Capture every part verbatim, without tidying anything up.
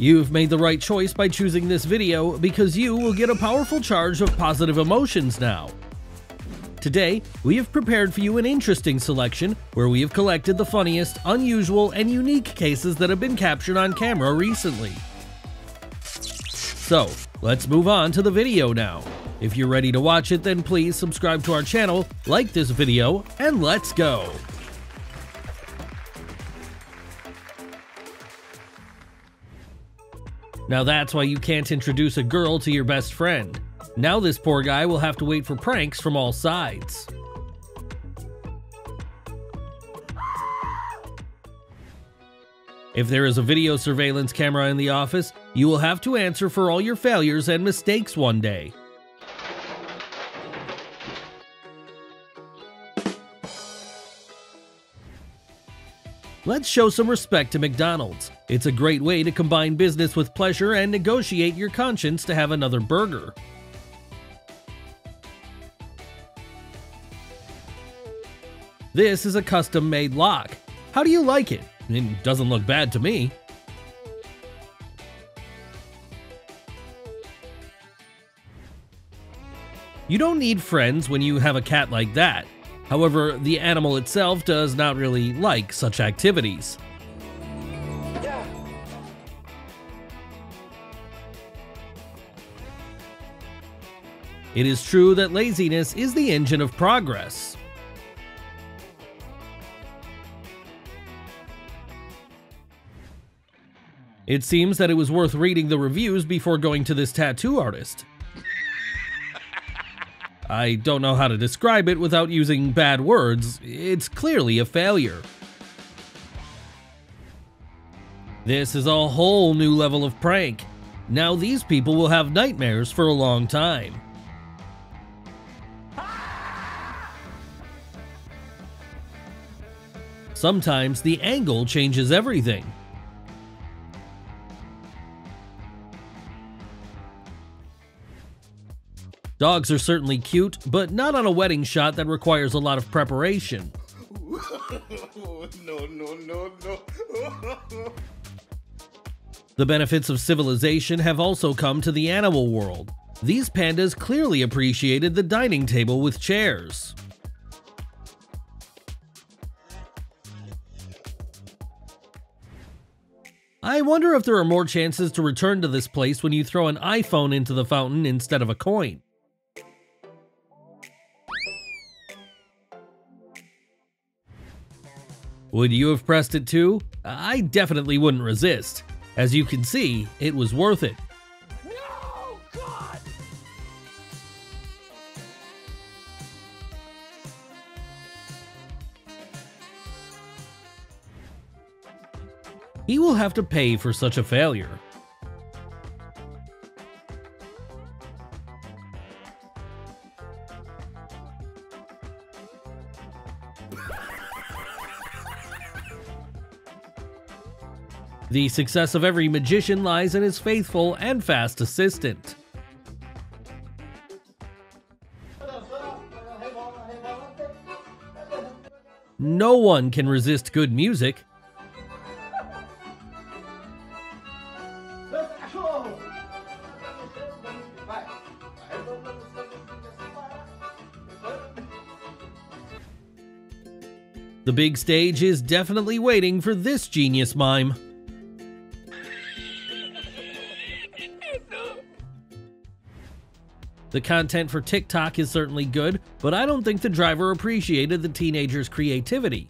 You've made the right choice by choosing this video because you will get a powerful charge of positive emotions now. Today, we have prepared for you an interesting selection where we have collected the funniest, unusual, and unique cases that have been captured on camera recently. So, let's move on to the video now. If you're ready to watch it, then please subscribe to our channel, like this video, and let's go! Now that's why you can't introduce a girl to your best friend. Now this poor guy will have to wait for pranks from all sides. If there is a video surveillance camera in the office, you will have to answer for all your failures and mistakes one day. Let's show some respect to McDonald's. It's a great way to combine business with pleasure and negotiate your conscience to have another burger. This is a custom-made lock. How do you like it? It doesn't look bad to me. You don't need friends when you have a cat like that. However, the animal itself does not really like such activities. It is true that laziness is the engine of progress. It seems that it was worth reading the reviews before going to this tattoo artist. I don't know how to describe it without using bad words. It's clearly a failure. This is a whole new level of prank. Now these people will have nightmares for a long time. Sometimes the angle changes everything. Dogs are certainly cute, but not on a wedding shot that requires a lot of preparation. No, no, no, no. The benefits of civilization have also come to the animal world. These pandas clearly appreciated the dining table with chairs. I wonder if there are more chances to return to this place when you throw an iPhone into the fountain instead of a coin. Would you have pressed it too? I definitely wouldn't resist. As you can see, it was worth it. No, God! He will have to pay for such a failure. The success of every magician lies in his faithful and fast assistant. No one can resist good music. The big stage is definitely waiting for this genius mime. The content for TikTok is certainly good, but I don't think the driver appreciated the teenager's creativity.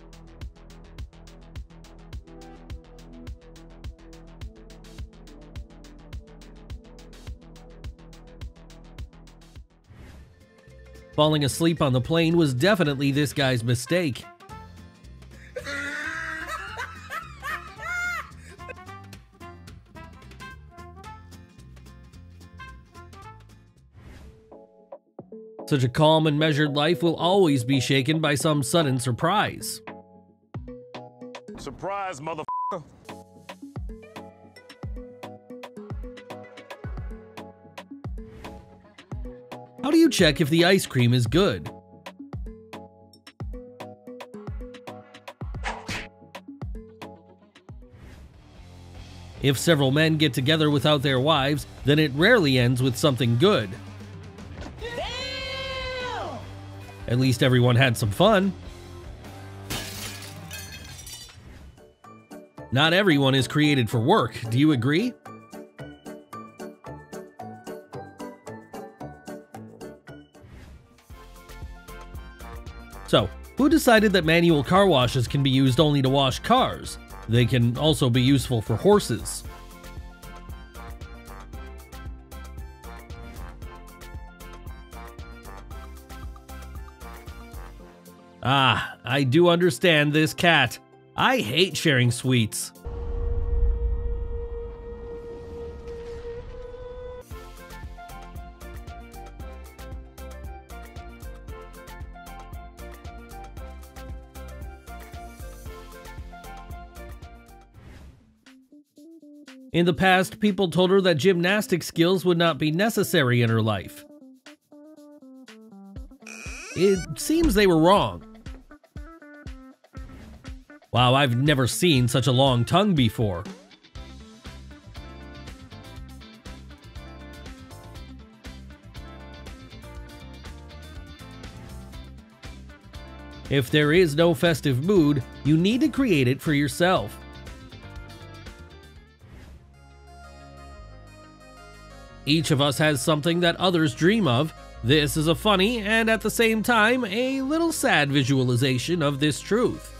Falling asleep on the plane was definitely this guy's mistake. Such a calm and measured life will always be shaken by some sudden surprise. Surprise, motherfucker! How do you check if the ice cream is good? If several men get together without their wives, then it rarely ends with something good. Damn! At least everyone had some fun. Not everyone is created for work, do you agree? So, who decided that manual car washes can be used only to wash cars? They can also be useful for horses. Ah, I do understand this cat. I hate sharing sweets. In the past, people told her that gymnastic skills would not be necessary in her life. It seems they were wrong. Wow, I've never seen such a long tongue before. If there is no festive mood, you need to create it for yourself. Each of us has something that others dream of. This is a funny and at the same time a little sad visualization of this truth.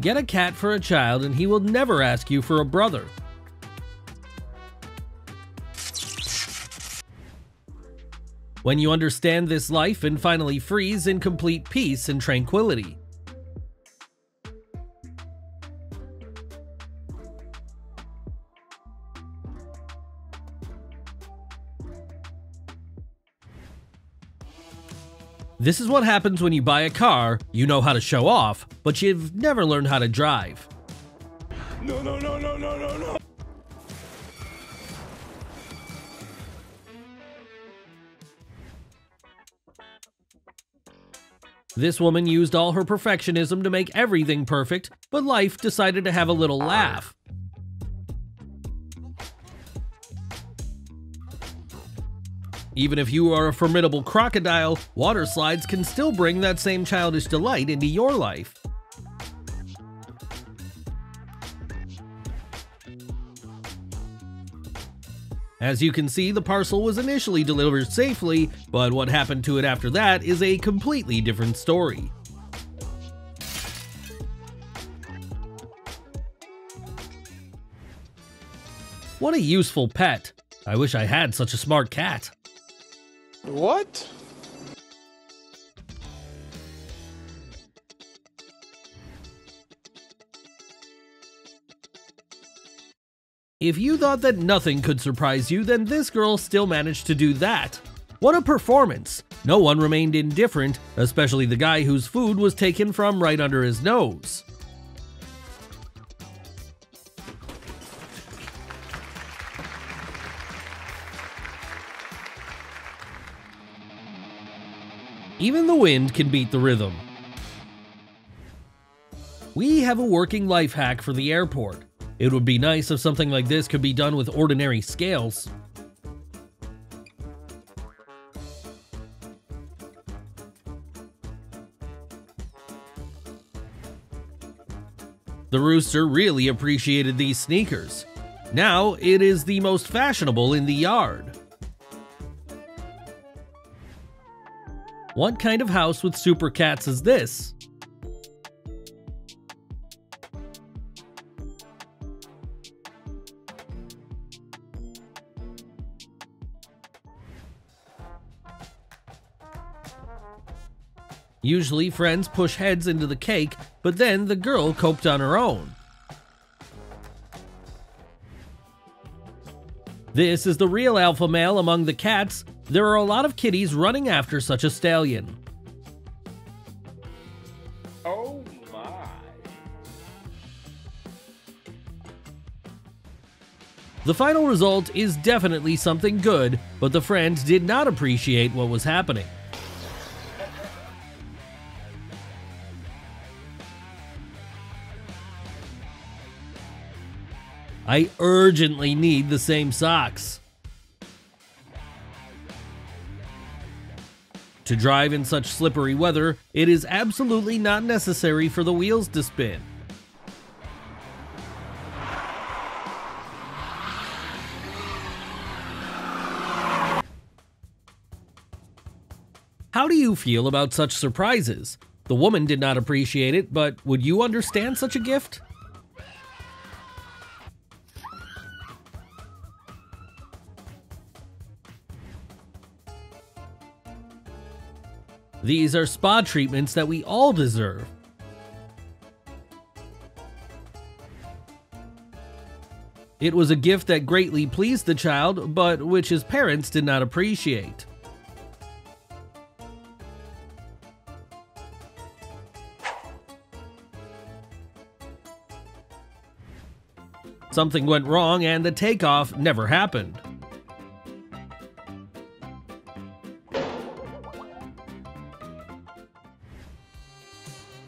Get a cat for a child and he will never ask you for a brother. When you understand this life and finally freeze in complete peace and tranquility. This is what happens when you buy a car. You know how to show off, but you've never learned how to drive. No, no, no, no, no, no, no. This woman used all her perfectionism to make everything perfect, but life decided to have a little laugh. Even if you are a formidable crocodile, water slides can still bring that same childish delight into your life. As you can see, the parcel was initially delivered safely, but what happened to it after that is a completely different story. What a useful pet. I wish I had such a smart cat. What? If you thought that nothing could surprise you, then this girl still managed to do that. What a performance! No one remained indifferent, especially the guy whose food was taken from right under his nose. Even the wind can beat the rhythm. We have a working life hack for the airport. It would be nice if something like this could be done with ordinary scales. The rooster really appreciated these sneakers. Now it is the most fashionable in the yard. What kind of house with super cats is this? Usually friends push heads into the cake, but then the girl coped on her own. This is the real alpha male among the cats. There are a lot of kitties running after such a stallion. Oh my. The final result is definitely something good, but the friend did not appreciate what was happening. I urgently need the same socks. To drive in such slippery weather, it is absolutely not necessary for the wheels to spin. How do you feel about such surprises? The woman did not appreciate it, but would you understand such a gift? These are spa treatments that we all deserve. It was a gift that greatly pleased the child, but which his parents did not appreciate. Something went wrong and the takeoff never happened.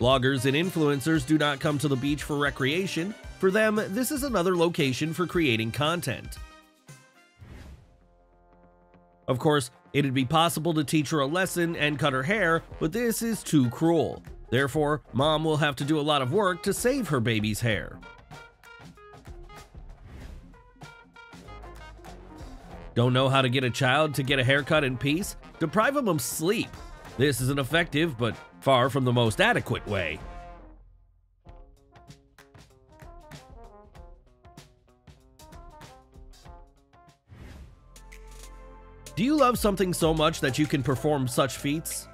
Bloggers and influencers do not come to the beach for recreation. For them, this is another location for creating content. Of course, it'd be possible to teach her a lesson and cut her hair, but this is too cruel. Therefore, mom will have to do a lot of work to save her baby's hair. Don't know how to get a child to get a haircut in peace? Deprive them of sleep. This is an effective, but far from the most adequate way. Do you love something so much that you can perform such feats?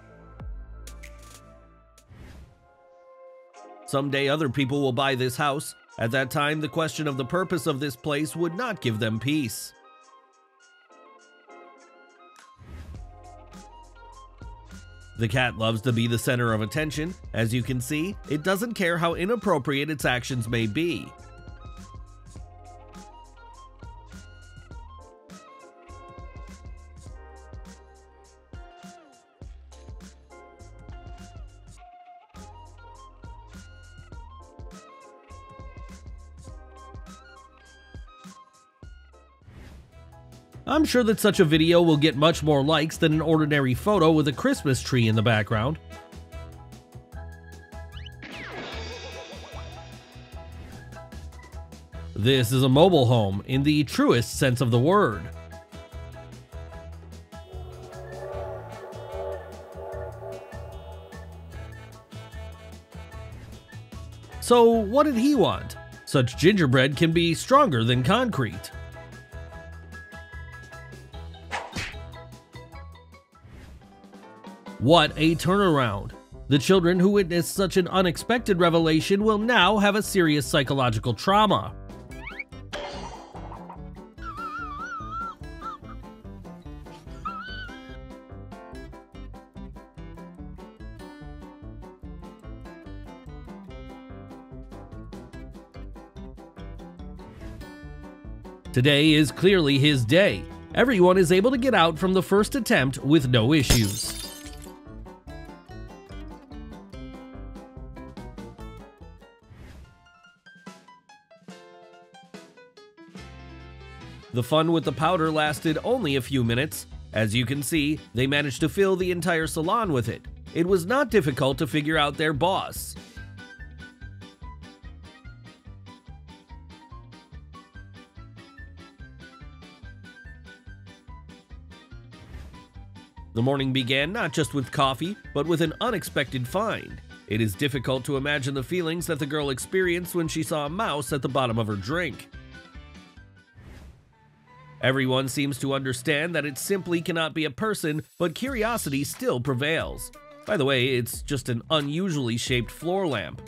Someday other people will buy this house. At that time, the question of the purpose of this place would not give them peace. The cat loves to be the center of attention. As you can see, it doesn't care how inappropriate its actions may be. I'm sure that such a video will get much more likes than an ordinary photo with a Christmas tree in the background. This is a mobile home in the truest sense of the word. So what did he want? Such gingerbread can be stronger than concrete. What a turnaround! The children who witnessed such an unexpected revelation will now have a serious psychological trauma. Today is clearly his day. Everyone is able to get out from the first attempt with no issues. The fun with the powder lasted only a few minutes. As you can see, they managed to fill the entire salon with it. It was not difficult to figure out their boss. The morning began not just with coffee, but with an unexpected find. It is difficult to imagine the feelings that the girl experienced when she saw a mouse at the bottom of her drink. Everyone seems to understand that it simply cannot be a person, but curiosity still prevails. By the way, it's just an unusually shaped floor lamp.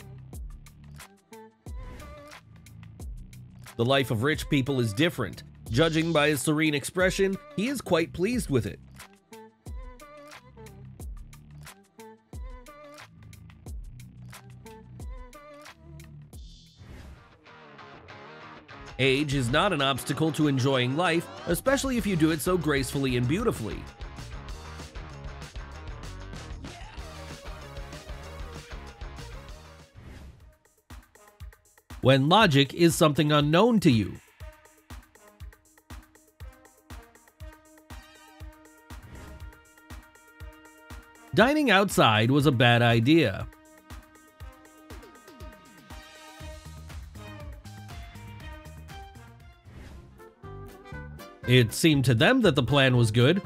The life of rich people is different. Judging by his serene expression, he is quite pleased with it. Age is not an obstacle to enjoying life, especially if you do it so gracefully and beautifully. When logic is something unknown to you, Dining outside was a bad idea. It seemed to them that the plan was good.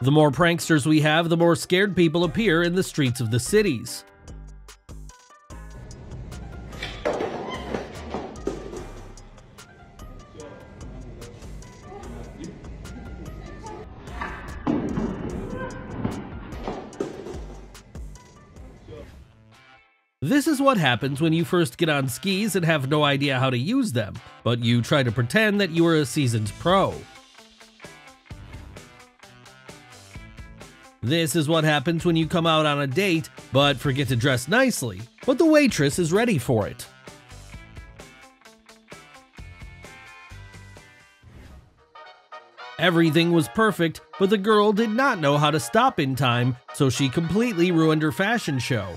The more pranksters we have, the more scared people appear in the streets of the cities. This is what happens when you first get on skis and have no idea how to use them, but you try to pretend that you are a seasoned pro. This is what happens when you come out on a date, but forget to dress nicely, but the waitress is ready for it. Everything was perfect, but the girl did not know how to stop in time, so she completely ruined her fashion show.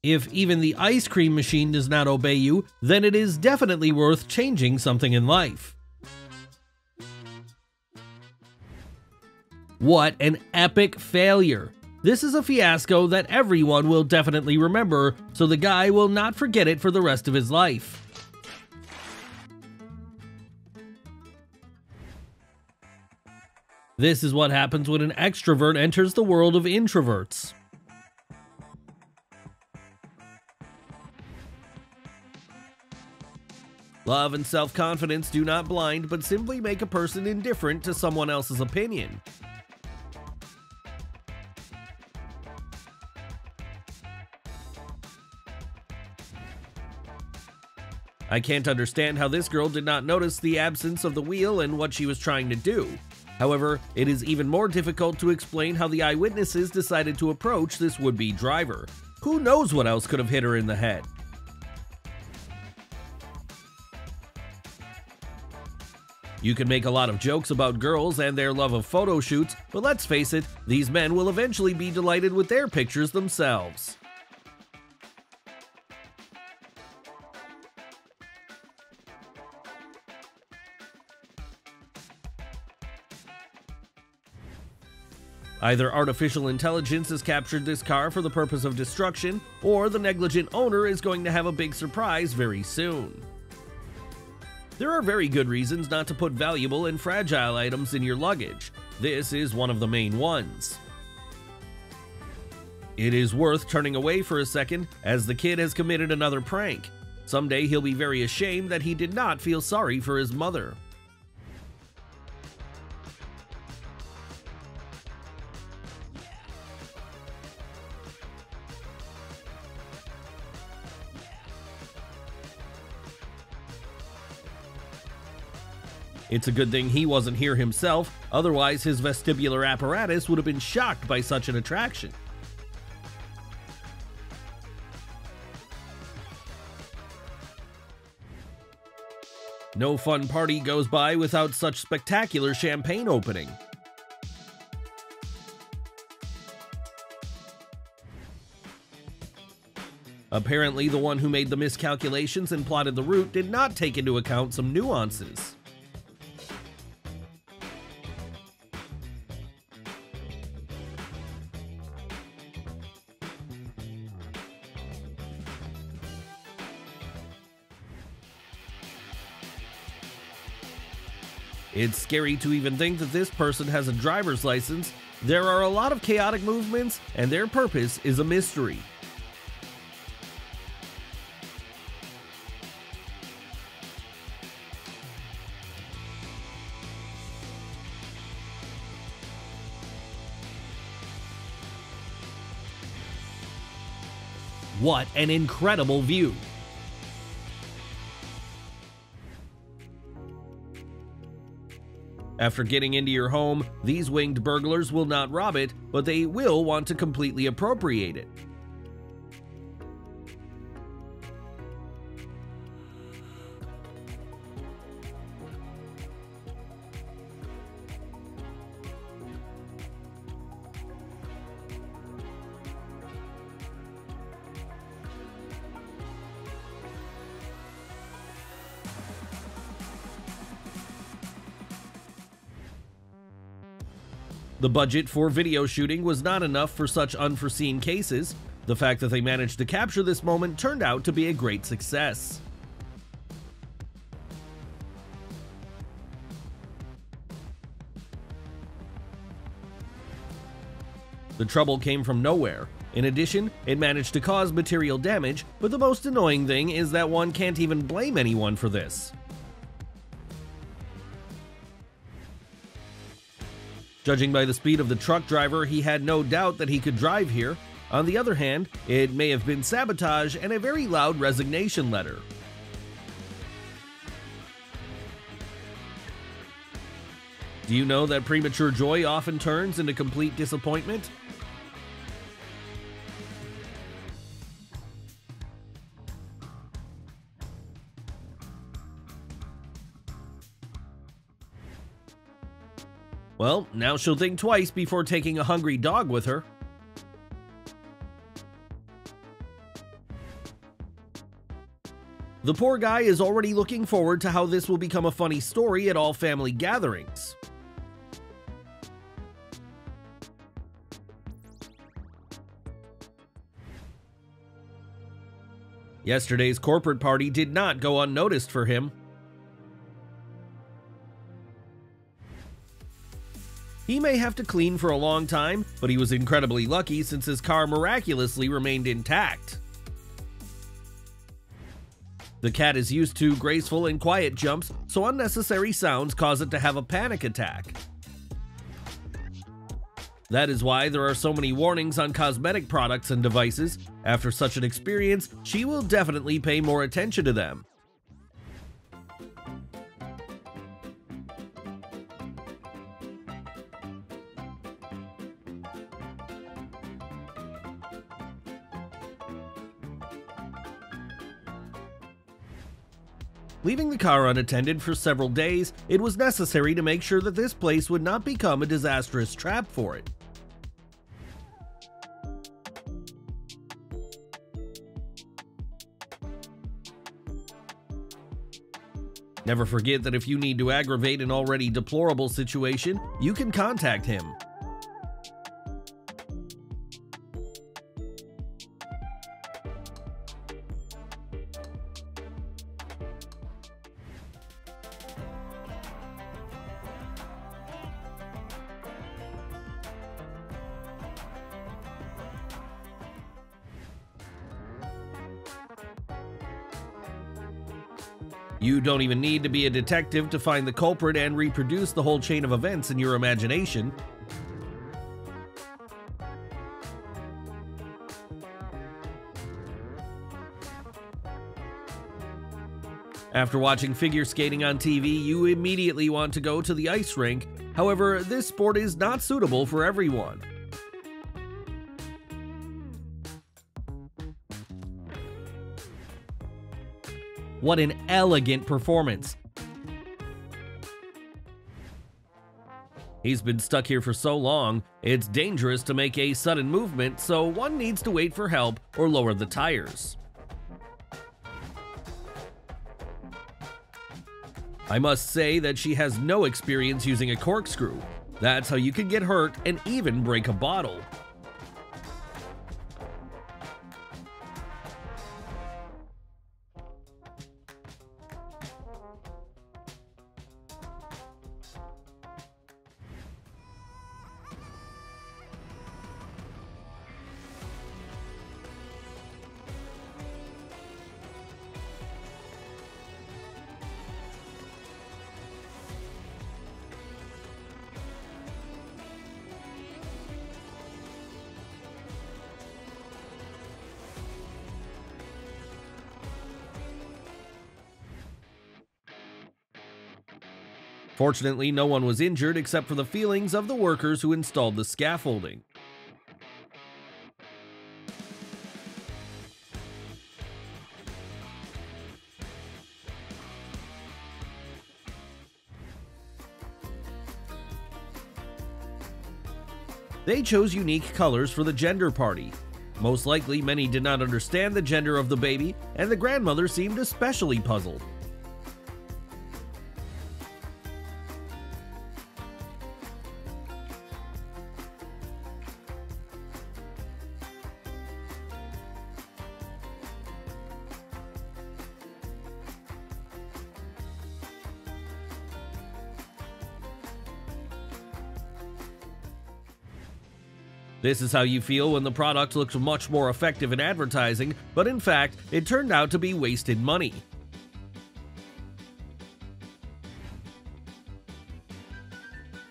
If even the ice cream machine does not obey you, then it is definitely worth changing something in life. What an epic failure! This is a fiasco that everyone will definitely remember, so the guy will not forget it for the rest of his life. This is what happens when an extrovert enters the world of introverts. Love and self-confidence do not blind, but simply make a person indifferent to someone else's opinion. I can't understand how this girl did not notice the absence of the wheel and what she was trying to do. However, it is even more difficult to explain how the eyewitnesses decided to approach this would-be driver. Who knows what else could have hit her in the head? You can make a lot of jokes about girls and their love of photo shoots, but let's face it, these men will eventually be delighted with their pictures themselves. Either artificial intelligence has captured this car for the purpose of destruction, or the negligent owner is going to have a big surprise very soon. There are very good reasons not to put valuable and fragile items in your luggage. This is one of the main ones. It is worth turning away for a second, as the kid has committed another prank. Someday he'll be very ashamed that he did not feel sorry for his mother. It's a good thing he wasn't here himself, otherwise his vestibular apparatus would have been shocked by such an attraction. No fun party goes by without such spectacular champagne opening. Apparently, the one who made the miscalculations and plotted the route did not take into account some nuances. It's scary to even think that this person has a driver's license. There are a lot of chaotic movements, and their purpose is a mystery. What an incredible view! After getting into your home, these winged burglars will not rob it, but they will want to completely appropriate it. The budget for video shooting was not enough for such unforeseen cases. The fact that they managed to capture this moment turned out to be a great success. The trouble came from nowhere. In addition, it managed to cause material damage, but the most annoying thing is that one can't even blame anyone for this. Judging by the speed of the truck driver, he had no doubt that he could drive here. On the other hand, it may have been sabotage and a very loud resignation letter. Do you know that premature joy often turns into complete disappointment? Well, now she'll think twice before taking a hungry dog with her. The poor guy is already looking forward to how this will become a funny story at all family gatherings. Yesterday's corporate party did not go unnoticed for him. He may have to clean for a long time, but he was incredibly lucky since his car miraculously remained intact. The cat is used to graceful and quiet jumps, so unnecessary sounds cause it to have a panic attack. That is why there are so many warnings on cosmetic products and devices. After such an experience, she will definitely pay more attention to them. Leaving the car unattended for several days, it was necessary to make sure that this place would not become a disastrous trap for it. Never forget that if you need to aggravate an already deplorable situation, you can contact him. You don't even need to be a detective to find the culprit and reproduce the whole chain of events in your imagination. After watching figure skating on T V, you immediately want to go to the ice rink. However, this sport is not suitable for everyone. What an elegant performance. He's been stuck here for so long, it's dangerous to make a sudden movement, so one needs to wait for help or lower the tires. I must say that she has no experience using a corkscrew. That's how you can get hurt and even break a bottle. Fortunately, no one was injured except for the feelings of the workers who installed the scaffolding. They chose unique colors for the gender party. Most likely, many did not understand the gender of the baby, and the grandmother seemed especially puzzled. This is how you feel when the product looks much more effective in advertising, but in fact, it turned out to be wasted money.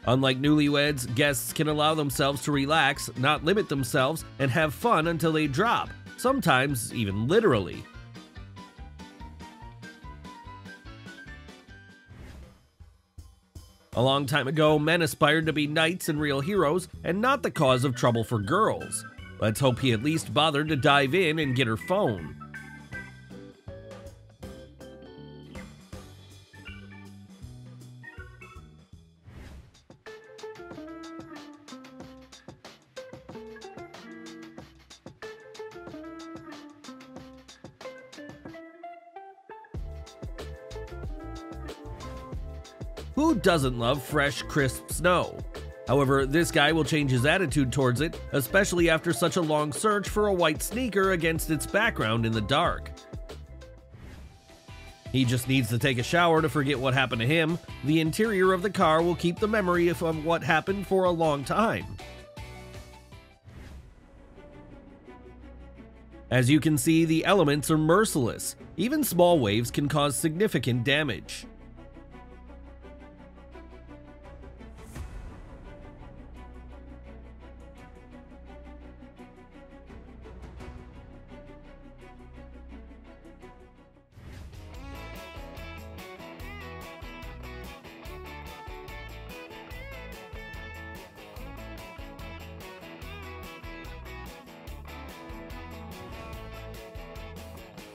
Unlike newlyweds, guests can allow themselves to relax, not limit themselves, and have fun until they drop, sometimes even literally. A long time ago, men aspired to be knights and real heroes, and not the cause of trouble for girls. Let's hope he at least bothered to dive in and get her phone. Who doesn't love fresh, crisp snow? However, this guy will change his attitude towards it, especially after such a long search for a white sneaker against its background in the dark. He just needs to take a shower to forget what happened to him. The interior of the car will keep the memory of what happened for a long time. As you can see, the elements are merciless. Even small waves can cause significant damage.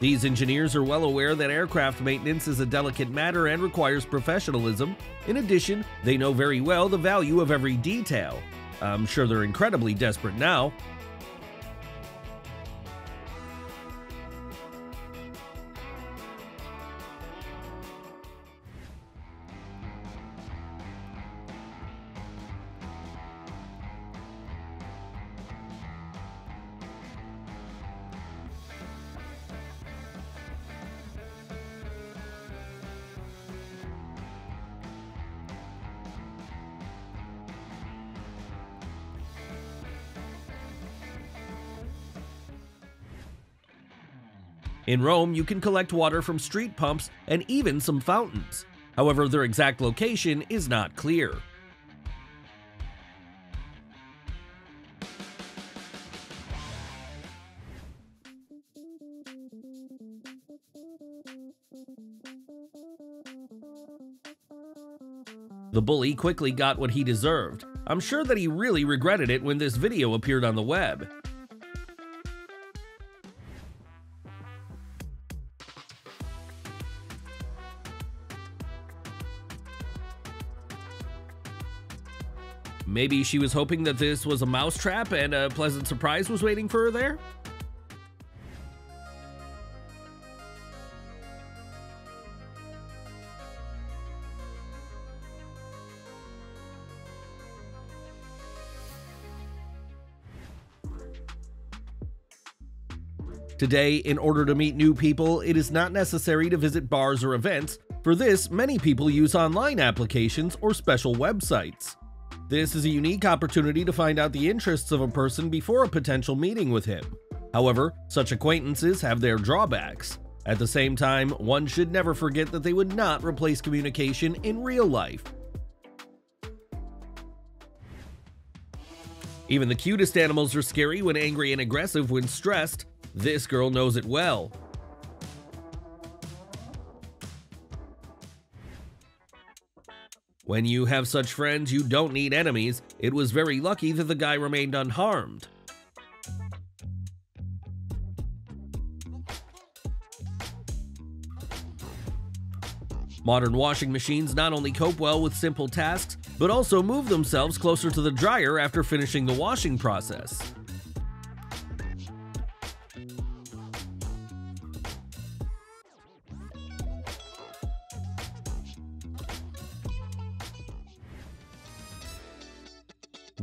These engineers are well aware that aircraft maintenance is a delicate matter and requires professionalism. In addition, they know very well the value of every detail. I'm sure they're incredibly desperate now. In Rome, you can collect water from street pumps and even some fountains. However, their exact location is not clear. The bully quickly got what he deserved. I'm sure that he really regretted it when this video appeared on the web. Maybe she was hoping that this was a mousetrap and a pleasant surprise was waiting for her there? Today, in order to meet new people, it is not necessary to visit bars or events. For this, many people use online applications or special websites. This is a unique opportunity to find out the interests of a person before a potential meeting with him. However, such acquaintances have their drawbacks. At the same time, one should never forget that they would not replace communication in real life. Even the cutest animals are scary when angry and aggressive when stressed. This girl knows it well. When you have such friends, you don't need enemies. It was very lucky that the guy remained unharmed. Modern washing machines not only cope well with simple tasks, but also move themselves closer to the dryer after finishing the washing process.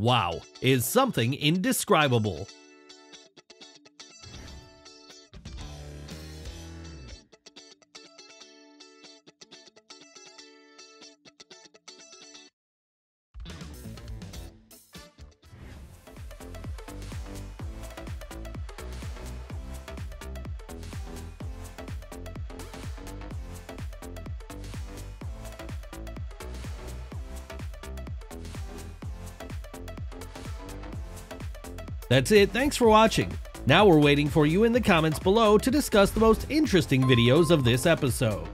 Wow, is something indescribable. That's it, thanks for watching. Now we're waiting for you in the comments below to discuss the most interesting videos of this episode.